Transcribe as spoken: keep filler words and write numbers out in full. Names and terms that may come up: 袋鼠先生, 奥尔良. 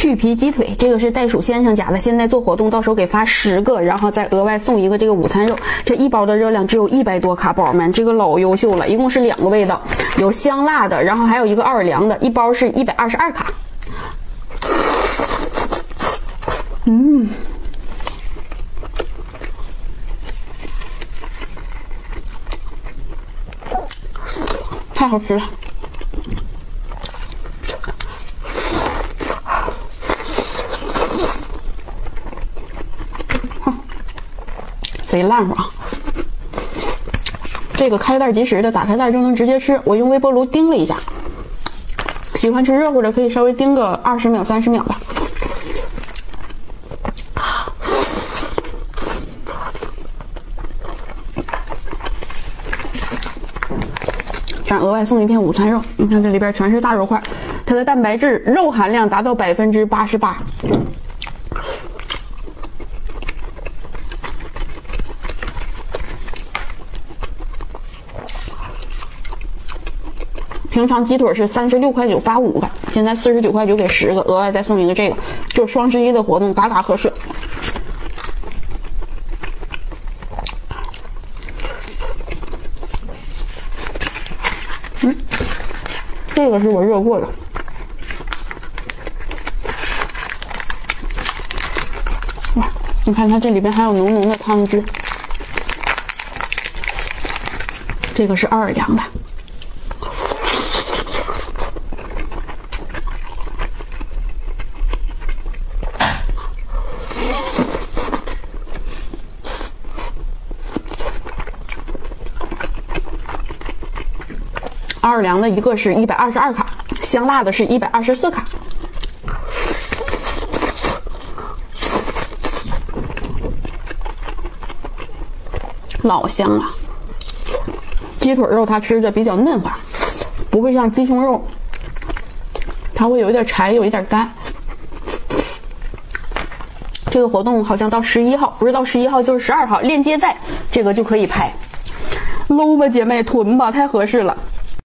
去皮鸡腿，这个是袋鼠先生家的，现在做活动，到时候给发十个，然后再额外送一个这个午餐肉。这一包的热量只有一百多卡，宝宝们，这个老优秀了。一共是两个味道，有香辣的，然后还有一个奥尔良的，一包是一百二十二卡。嗯。 太好吃了！哼，贼烂乎啊！这个开袋即食的，打开袋就能直接吃。我用微波炉叮了一下，喜欢吃热乎的可以稍微叮个二十秒、三十秒的。 咱额外送一片午餐肉，你看这里边全是大肉块，它的蛋白质肉含量达到百分之八十八。平常鸡腿是三十六块九发五个，现在四十九块九给十个，额外再送一个这个，就是双十一的活动，嘎嘎合适。 这个是我热过的，哇！你看它这里边还有浓浓的汤汁。这个是奥尔良的，奥尔良的一个是一百二十二卡，香辣的是一百二十四卡。老香了，鸡腿肉它吃着比较嫩滑，不会像鸡胸肉，它会有一点柴，有一点干。这个活动好像到十一号，不是到十一号就是十二号，链接在这个就可以拍。搂吧，姐妹，囤吧，太合适了。